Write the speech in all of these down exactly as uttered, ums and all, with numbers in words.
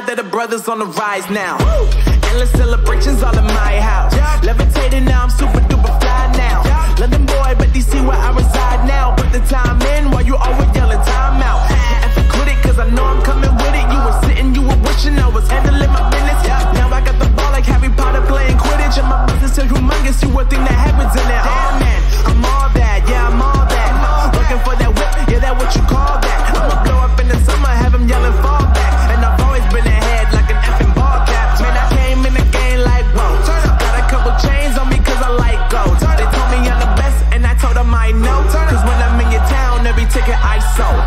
proud that the brothers on the rise now. Woo! Endless celebrations all in my house. Yeah. Levitating now, I'm super duper fly now. Yeah. London boy, but D C where I reside now. Put the time in while you always yelling time out. Yeah. And quit it, cause I know I'm coming with it. You were sitting, you were wishing I was handling my business. Yeah. Now I got the ball like Harry Potter playing Quidditch. And my business is humongous, you a thing that happens in it. Oh man, I'm all that, yeah, I'm all that. I'm all looking that. For that whip, yeah, that what you call that. I'ma blow up in the summer, have him yelling fall back. And I've always been ahead like an effing ball cap. Man, I came in the game like, whoa. Got a couple chains on me cause I like gold. They told me I'm the best and I told them I know. Cause when I'm in your town, every ticket I sold.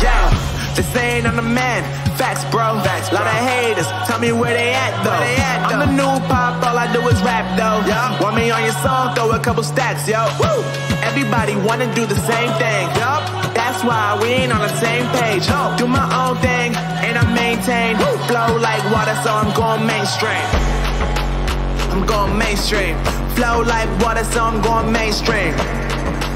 Yeah, they saying I'm the man. Facts, bro. Facts, bro. Lot of haters, tell me where they at though. Where they at, though. I'm the new pop, all I do is rap though. Yeah. Want me on your song, throw a couple stacks, yo. Woo. Everybody wanna do the same thing, yup. That's why we ain't on the same page. No. Do my own thing, and I maintain. Woo. Flow like water, so I'm going mainstream. I'm going mainstream. Flow like water, so I'm going mainstream.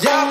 Yeah.